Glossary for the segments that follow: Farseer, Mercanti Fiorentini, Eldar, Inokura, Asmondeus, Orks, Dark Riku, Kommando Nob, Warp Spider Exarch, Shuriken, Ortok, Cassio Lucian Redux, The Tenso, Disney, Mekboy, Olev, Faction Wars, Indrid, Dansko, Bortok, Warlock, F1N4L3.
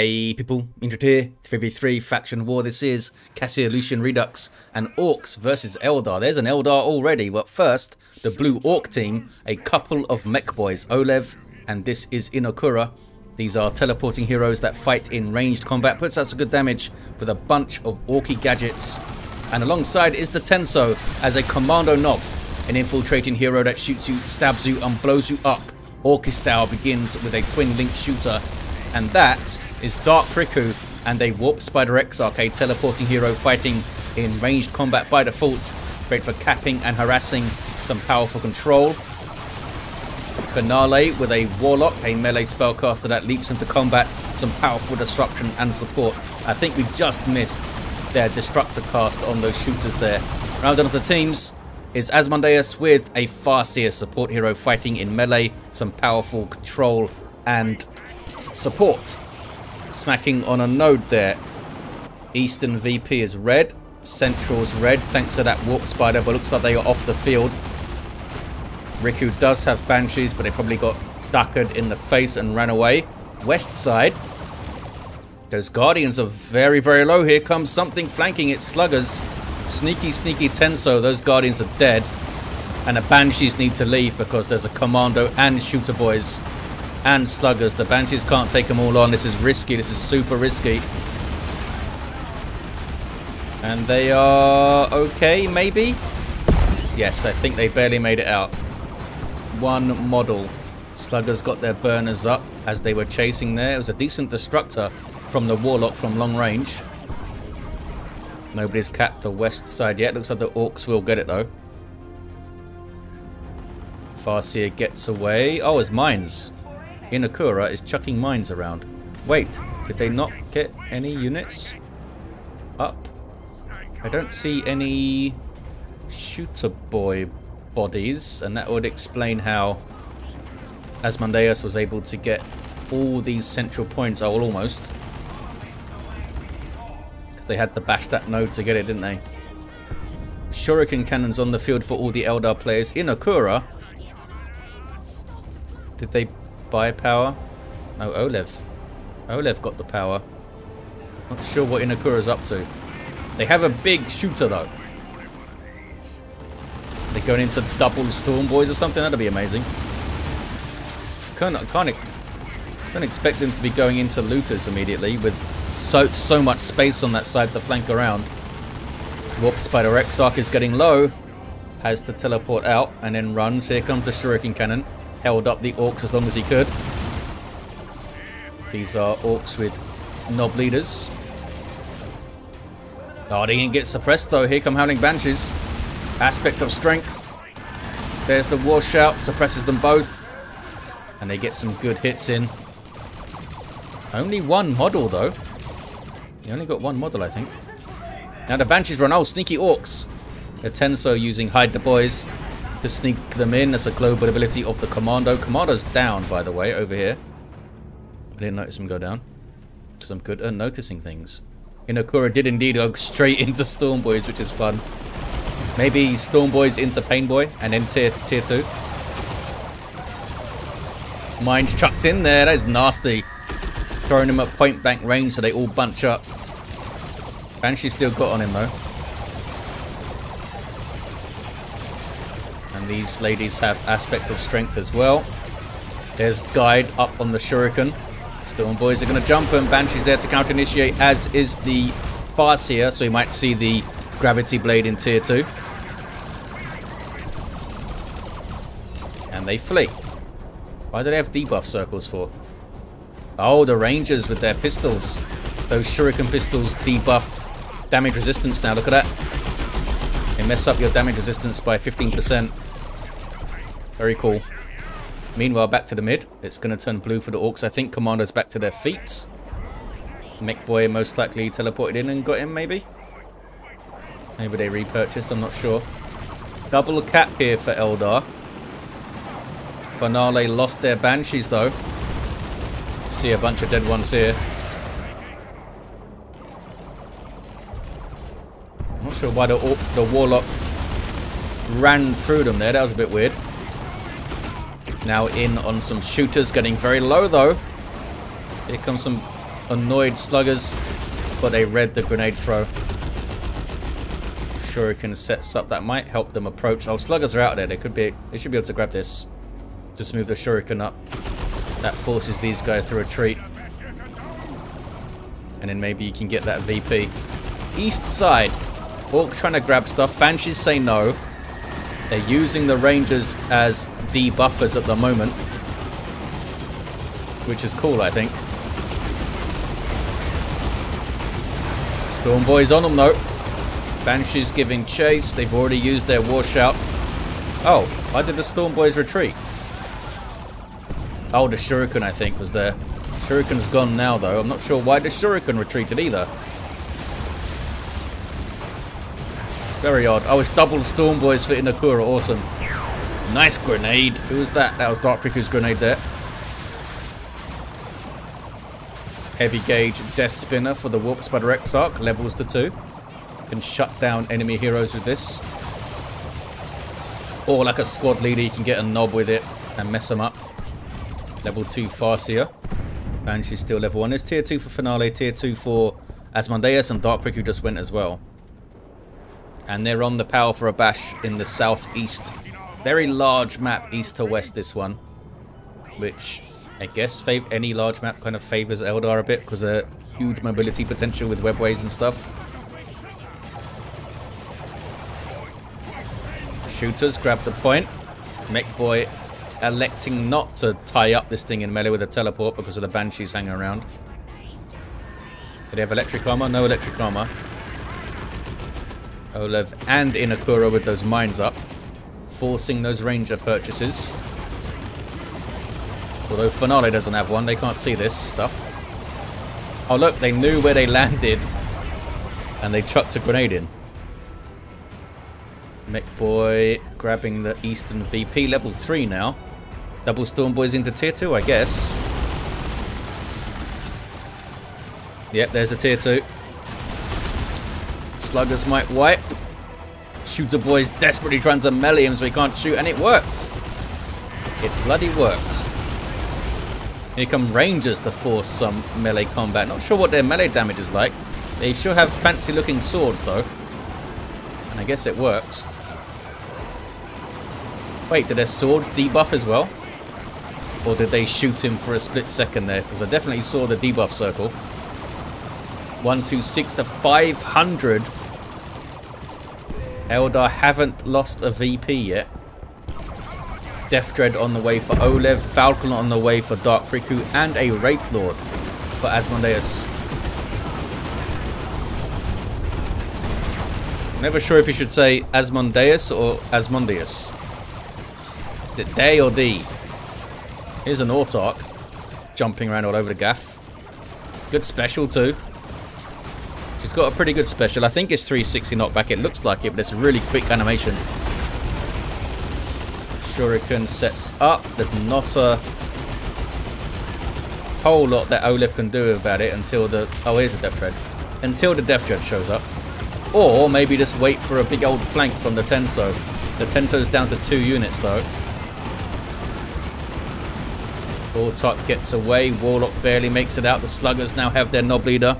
Hey people, Indrid here, 3v3 faction war. This is Cassio Lucian Redux and Orks versus Eldar. There's an Eldar already, but first, the blue Ork team, a couple of Mekboys, Olev, and this is Inokura. These are teleporting heroes that fight in ranged combat, puts out some good damage with a bunch of Orky gadgets. And alongside is the Tenso as a Kommando Nob, an infiltrating hero that shoots you, stabs you, and blows you up. Orky style begins with a twin link shooter. And that is Dark Riku and a Warp Spider Exarch, a teleporting hero fighting in ranged combat by default. Great for capping and harassing, some powerful control. Finale with a Warlock, a melee spellcaster that leaps into combat, some powerful disruption and support. I think we just missed their destructor cast on those shooters there. Rounding off the teams is Asmondeus with a Farseer support hero fighting in melee, some powerful control and support. Smacking on a node there. Eastern VP is red. Central's red thanks to that Warp Spider, but looks like they are off the field. Riku does have Banshees, but they probably got duckered in the face and ran away. West side. Those Guardians are very, very low. Here comes something flanking its sluggers. Sneaky, sneaky Tenso. Those Guardians are dead. And the Banshees need to leave because there's a Commando and Shooter Boys and sluggers. The Banshees can't take them all on. This is risky. This is super risky. And they are okay, maybe? Yes, I think they barely made it out. One model. Sluggers got their burners up as they were chasing there. It was a decent destructor from the Warlock from long range. Nobody's capped the west side yet. Looks like the Orcs will get it, though. Farseer gets away. Oh, it's mines. Inokura is chucking mines around. Wait, did they not get any units up? I don't see any shooter boy bodies, and that would explain how Asmondeus was able to get all these central points. Oh, well, almost. Because they had to bash that node to get it, didn't they? Shuriken cannons on the field for all the Eldar players. Inokura, did they buy power? No, Olev. Olev got the power. Not sure what Inokura's up to. They have a big shooter though. They're going into double storm boys or something. That'd be amazing. Can't expect them to be going into looters immediately with so much space on that side to flank around. Warp Spider Exarch is getting low. Has to teleport out and then runs. Here comes the Shuriken cannon. Held up the Orcs as long as he could. These are Orcs with Nob leaders. Oh, they didn't get suppressed though. Here come Howling Banshees. Aspect of Strength. There's the War Shout. Suppresses them both. And they get some good hits in. Only one model though. He only got one model, I think. Now the Banshees run. Oh, sneaky Orcs. The Tenso using Hide the Boys to sneak them in. That's a global ability of the Commando. Commando's down, by the way, over here. I didn't notice him go down because I'm good at noticing things. Inokura did indeed go straight into Storm Boys, which is fun. Maybe Storm Boys into Pain Boy and then tier 2. Mine's chucked in there. That is nasty. Throwing them at point blank range so they all bunch up. Banshee's still got on him though. These ladies have Aspect of Strength as well. There's Guide up on the Shuriken. Storm Boys are going to jump and Banshee's there to counter-initiate, as is the Farseer, so we might see the Gravity Blade in Tier 2. And they flee. Why do they have debuff circles for? Oh, the Rangers with their pistols. Those Shuriken pistols debuff damage resistance now. Look at that. They mess up your damage resistance by 15%. Very cool. Meanwhile, back to the mid. It's going to turn blue for the Orcs. I think Commando's back to their feet. Mekboy most likely teleported in and got him, maybe? Maybe they repurchased, I'm not sure. Double cap here for Eldar. Finale lost their Banshees, though. See a bunch of dead ones here. I'm not sure why the Warlock ran through them there. That was a bit weird. Now in on some shooters, getting very low though. Here comes some annoyed sluggers, but they read the grenade throw. Shuriken sets up, that might help them approach. Oh, sluggers are out there. They should be able to grab this. Just move the shuriken up. That forces these guys to retreat. And then maybe you can get that VP. East side. Orc trying to grab stuff. Banshees say no. They're using the Rangers as debuffers at the moment. Which is cool, I think. Stormboy's on them, though. Banshees giving chase. They've already used their wash out. Oh, why did the Stormboys retreat? Oh, the Shuriken, I think, was there. Shuriken's gone now, though. I'm not sure why the Shuriken retreated either. Very odd. Oh, it's double Stormboys for Inokura. Awesome. Nice grenade. Who was that? That was Dark Riku's grenade there. Heavy gauge Death Spinner for the Warp Spider Exarch. Levels to 2. Can shut down enemy heroes with this. Or like a squad leader, you can get a knob with it and mess them up. Level 2 Farseer. Banshee's still level 1. There's tier 2 for Finale, tier 2 for Asmondeus, and Dark Riku just went as well. And they're on the power for a bash in the southeast. Very large map, east to west, this one. Which, I guess, any large map kind of favors Eldar a bit, because of huge mobility potential with webways and stuff. Shooters grab the point. Mekboy electing not to tie up this thing in melee with a teleport because of the Banshees hanging around. Do they have electric armor? No electric armor. Olev and Inokura with those mines up, forcing those ranger purchases. Although Finale doesn't have one, they can't see this stuff. Oh look, they knew where they landed and they chucked a grenade in. Mekboy grabbing the Eastern VP, level 3 now. Double Stormboys into tier 2, I guess. Yep, there's a tier 2. Sluggers might wipe. Shooter boys desperately trying to melee him so he can't shoot, and it worked. It bloody worked. Here come Rangers to force some melee combat. Not sure what their melee damage is like. They sure have fancy looking swords though. And I guess it worked. Wait, did their swords debuff as well? Or did they shoot him for a split second there? Because I definitely saw the debuff circle. 126 to 500. Eldar haven't lost a VP yet. Death Dread on the way for Olev. Falcon on the way for Dark Riku. And a Wraith Lord for Asmondeus. Never sure if you should say Asmondeus or Asmondeus. Is it day or D? Here's an Autark. Jumping around all over the gaff. Good special too. She's got a pretty good special. I think it's 360 knockback. It looks like it, but it's a really quick animation. Shuriken sets up. There's not a whole lot that Olev can do about it until the... Oh, here's a Death Dread. Until the Death Dread shows up. Or maybe just wait for a big old flank from the Tenso. The Tenso's down to 2 units, though. Bortok gets away. Warlock barely makes it out. The Sluggers now have their Knob Leader.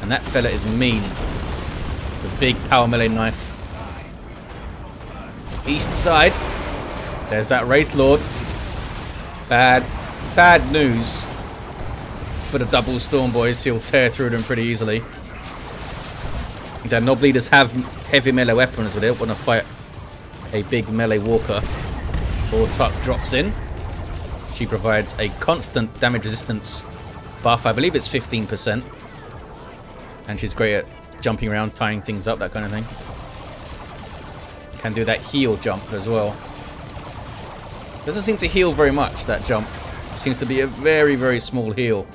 And that fella is mean. The big power melee knife. East side. There's that Wraith Lord. Bad news for the double Stormboys. He'll tear through them pretty easily. The Knob Leaders have heavy melee weapons, but they don't want to fight a big melee walker. Bortok drops in. She provides a constant damage resistance buff. I believe it's 15%. And she's great at jumping around, tying things up, that kind of thing. Can do that heel jump as well. Doesn't seem to heal very much, that jump. Seems to be a very, very small heal.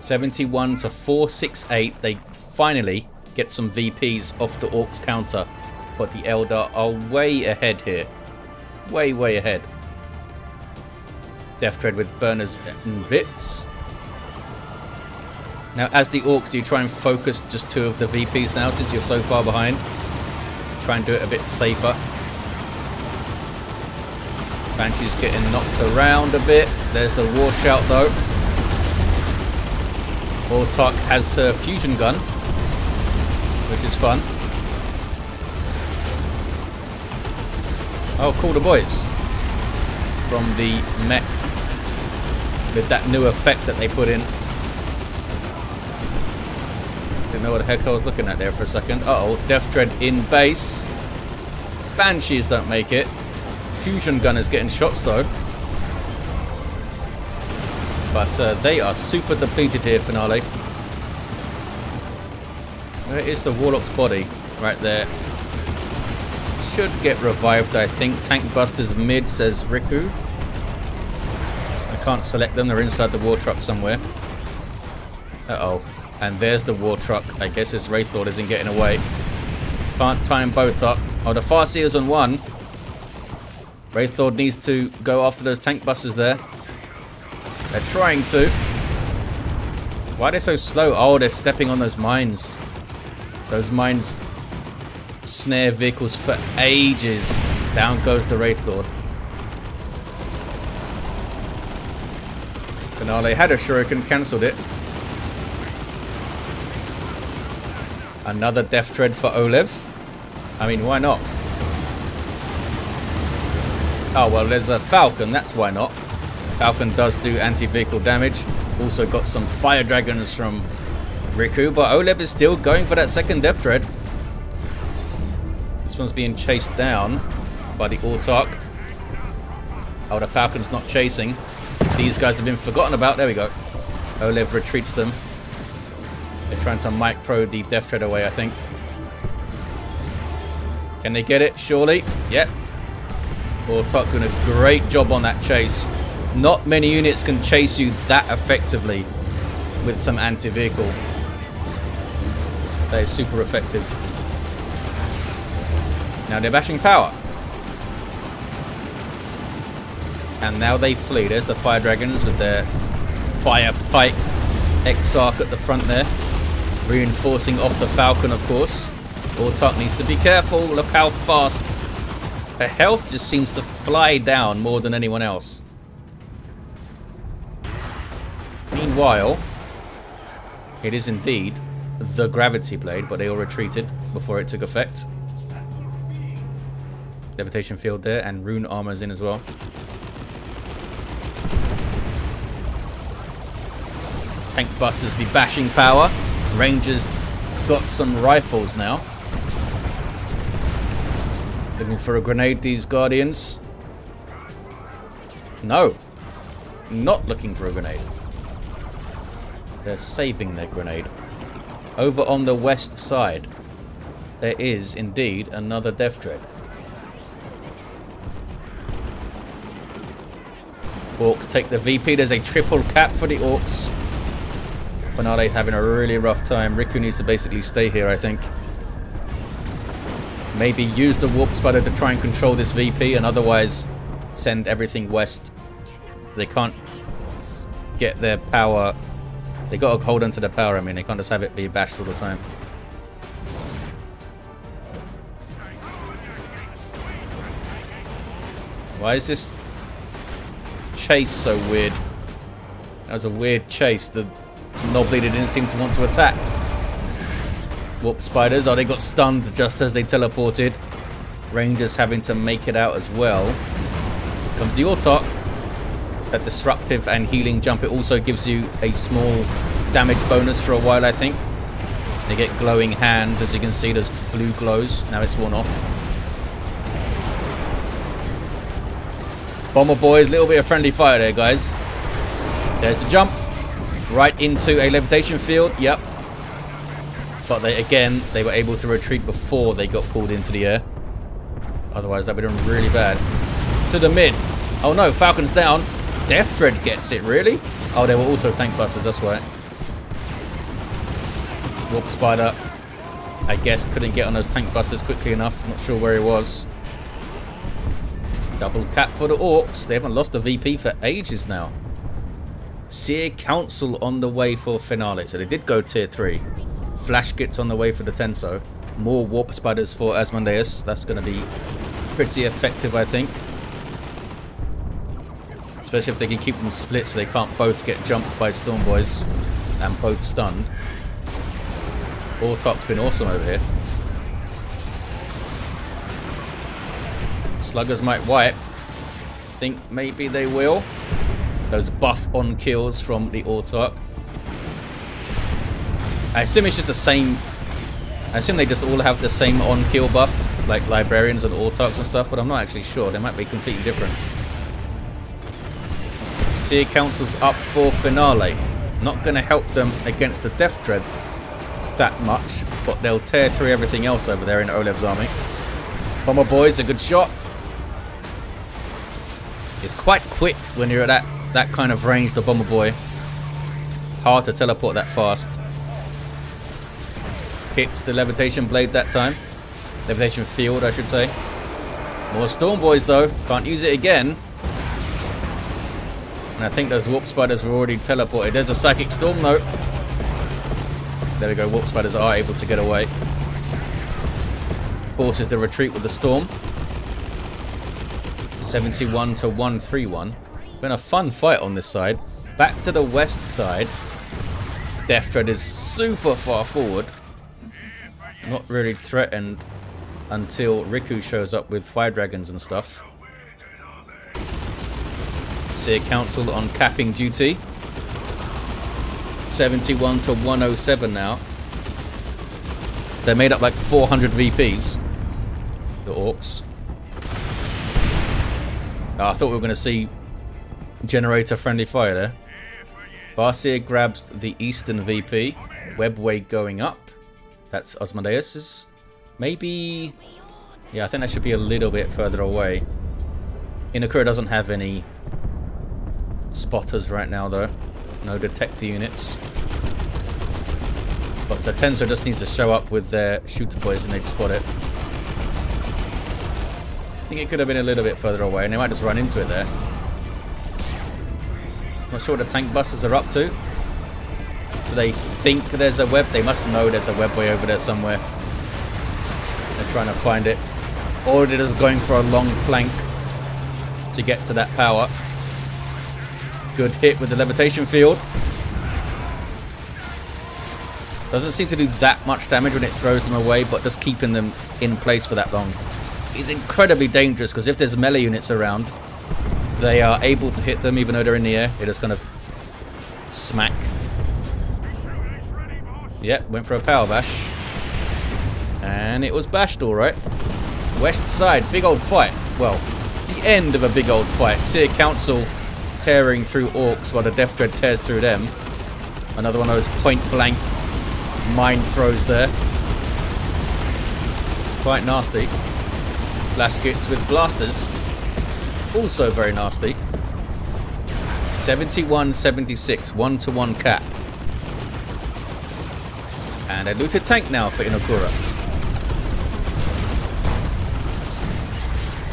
71 to 468. They finally get some VPs off the Orcs counter. But the Eldar are way ahead here. Way, way ahead. Death Dread with burners and bits. Now, as the Orcs, do you try and focus just 2 of the VPs now, since you're so far behind? Try and do it a bit safer. Banshee's getting knocked around a bit. There's the Wash Out, though. Bortok has her fusion gun, which is fun. Oh, cool, the boys from the mech with that new effect that they put in. Didn't know what the heck I was looking at there for a second. Uh-oh, Death Tread in base. Banshees don't make it. Fusion gun is getting shots though. But they are super depleted here, Finale. Where is the Warlock's body? Right there. Should get revived, I think. Tank Buster's mid, says Riku. I can't select them. They're inside the war truck somewhere. Uh-oh. And there's the war truck. I guess his Wraith Lord isn't getting away. Can't tie them both up. Oh, the Farseer's on one. Wraith Lord needs to go after those Tank Busters there. They're trying to. Why are they so slow? Oh, they're stepping on those mines. Those mines snare vehicles for ages. Down goes the Wraith Lord. Finale had a shuriken, cancelled it. Another Death Tread for Olev. I mean, why not? Oh, well, there's a Falcon. That's why not. Falcon does do anti-vehicle damage. Also got some Fire Dragons from Riku, but Olev is still going for that second Death Tread. This one's being chased down by the Ortark. Oh, the Falcon's not chasing. These guys have been forgotten about. There we go. Olev retreats them. They're trying to micro the Death Tread away, I think. Can they get it? Surely. Yep. Bortok doing a great job on that chase. Not many units can chase you that effectively with some anti-vehicle. That is super effective. Now they're bashing power. And now they flee. There's the Fire Dragons with their Fire Pike Exarch at the front there. Reinforcing off the Falcon, of course. Bortok needs to be careful. Look how fast. Her health just seems to fly down more than anyone else. Meanwhile, it is indeed the Gravity Blade, but they all retreated before it took effect. Levitation Field there, and Rune Armor's in as well. Tank Busters be bashing power. Rangers got some rifles now. Looking for a grenade, these Guardians. No. Not looking for a grenade. They're saving their grenade. Over on the west side, there is indeed another Death Tread. Orcs take the VP. There's a triple cap for the Orcs. Finale having a really rough time. Riku needs to basically stay here, I think. Maybe use the Warp Spider to try and control this VP, and otherwise send everything west. They can't get their power. They got to hold on to their power, I mean. They can't just have it be bashed all the time. Why is this chase so weird? That was a weird chase. The Nob leader didn't seem to want to attack. Warp Spiders. Oh, they got stunned just as they teleported. Rangers having to make it out as well. Here comes the Ortok. That disruptive and healing jump. It also gives you a small damage bonus for a while, I think. They get glowing hands. As you can see, there's blue glows. Now it's worn off. Bomber boys. Little bit of friendly fire there, guys. There's the jump. Right into a levitation field. Yep. But they, again, they were able to retreat before they got pulled into the air. Otherwise, that would have been really bad. To the mid. Oh no, Falcon's down. Death Tread gets it, really? Oh, they were also Tank Busters, that's right. Warp Spider, I guess, couldn't get on those Tank Busters quickly enough. Not sure where he was. Double cap for the Orcs. They haven't lost a VP for ages now. Seer Council on the way for Finale. So they did go Tier 3. Flash Gits on the way for the Tenso. More Warp Spiders for Asmondeus. That's going to be pretty effective, I think. Especially if they can keep them split so they can't both get jumped by Storm Boys. and both stunned. Bortok's been awesome over here. Sluggers might wipe. Think maybe they will. Those buff on kills from the Ortok. I assume it's just the same. I assume they just all have the same on kill buff, like librarians and Ortoks and stuff, but I'm not actually sure. They might be completely different. Seer Council's up for Finale. Not going to help them against the Death Dread that much, but they'll tear through everything else over there in Olev's army. Bomber Boy's a good shot. It's quite quick when you're at that kind of range, the Bomber Boy. Hard to teleport that fast. Hits the Levitation Blade that time. Levitation Field, I should say. More Storm Boys, though. Can't use it again. And I think those Warp Spiders were already teleported. There's a Psychic Storm, though. There we go. Warp Spiders are able to get away. Forces the retreat with the Storm. 71 to 131. Been a fun fight on this side. Back to the west side. Death Dread is super far forward. Not really threatened until Riku shows up with Fire Dragons and stuff. Seer Council on capping duty. 71 to 107 now. They made up like 400 VPs. The Orcs. Oh, I thought we were going to see generator-friendly fire there. Farseer grabs the eastern VP. Webway going up. That's Asmondeus's. Maybe... yeah, I think that should be a little bit further away. Inokura doesn't have any spotters right now, though. No detector units. But the Tenso just needs to show up with their shooter boys and they'd spot it. I think it could have been a little bit further away, and they might just run into it there. Not sure what the tank busters are up to. Do they think there's a web? They must know there's a web way over there somewhere. They're trying to find it. Or they're just going for a long flank to get to that power. Good hit with the levitation field. Doesn't seem to do that much damage when it throws them away, but just keeping them in place for that long is incredibly dangerous, because if there's melee units around, they are able to hit them even though they're in the air. They just kind of smack. Yep, went for a power bash. And it was bashed alright. West side, big old fight. Well, the end of a big old fight. Seer Council tearing through Orcs while the Death Dread tears through them. Another one of those point blank mine throws there. Quite nasty. Flash gets with blasters. Also very nasty. 71-76. 1-to-1 cap. And a looted tank now for Inokura.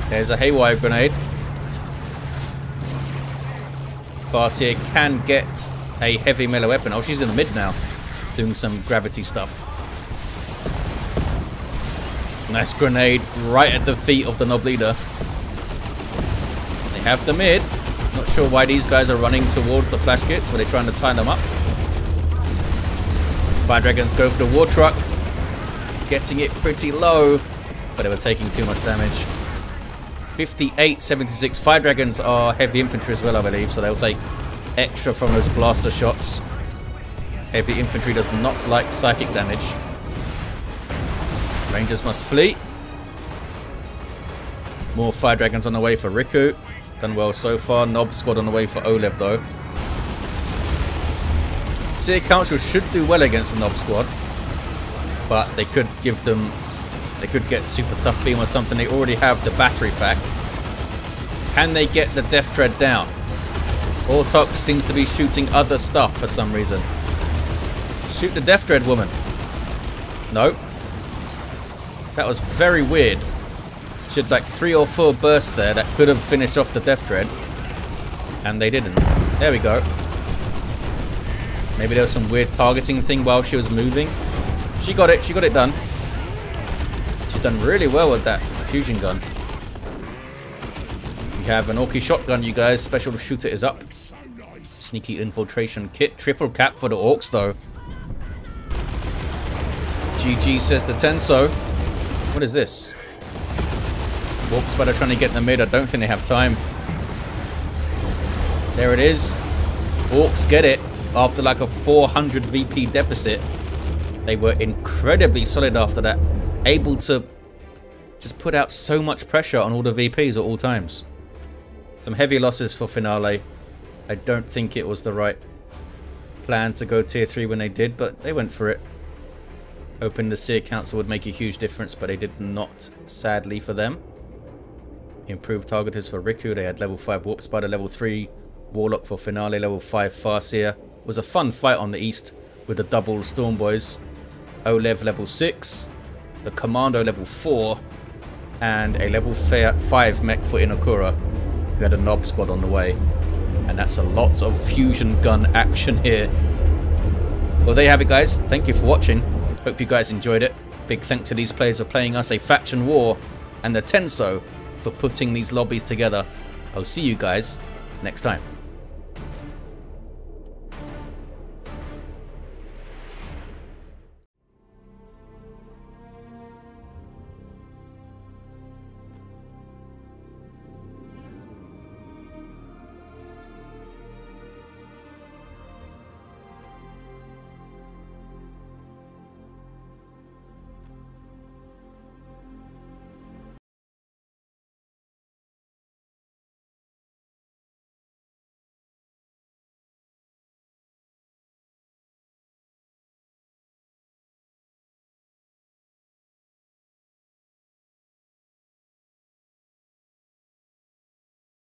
There's a haywire grenade. Farseer can get a heavy melee weapon. Oh, she's in the mid now. Doing some gravity stuff. Nice grenade right at the feet of the Nob Leader. They have the mid. Not sure why these guys are running towards the flash kits. Were they trying to tie them up? Fire Dragons go for the war truck. Getting it pretty low, but they were taking too much damage. 58-76. Fire Dragons are heavy infantry as well, I believe, so they'll take extra from those blaster shots. Heavy infantry does not like psychic damage. Rangers must flee. More Fire Dragons on the way for Riku. Done well so far. Nob squad on the way for Olev, though. Seer Council should do well against the Nob squad, but they could give them... they could get super tough beam or something. They already have the battery pack. Can they get the Death Dread down? Ortok seems to be shooting other stuff for some reason. Shoot the Death Dread woman. Nope. That was very weird. She had like 3 or 4 bursts there that could have finished off the Death Dread. And they didn't. There we go. Maybe there was some weird targeting thing while she was moving. She got it. She got it done. She's done really well with that fusion gun. We have an Orky shotgun, you guys. Special shooter is up. sneaky infiltration kit. Triple cap for the Orks, though. GG, says the Tenso. What is this? Warp Spider trying to get in the mid. I don't think they have time. There it is. Orks get it. After like a 400 VP deficit, they were incredibly solid after that. Able to just put out so much pressure on all the VPs at all times. Some heavy losses for Finale. I don't think it was the right plan to go tier 3 when they did, but they went for it. Hoping the Seer Council would make a huge difference, but they did not, sadly for them. Improved targeters for Riku. They had level 5 Warp Spider, level 3 Warlock for Finale, level 5 Farseer. Was a fun fight on the east with the double Storm Boys. Olev level 6, the Kommando level 4, and a level 5 mech for Inokura, who had a Nob squad on the way. And that's a lot of fusion gun action here. Well, there you have it, guys. Thank you for watching. Hope you guys enjoyed it. Big thanks to these players for playing us a faction war, and the Tenso for putting these lobbies together. I'll see you guys next time.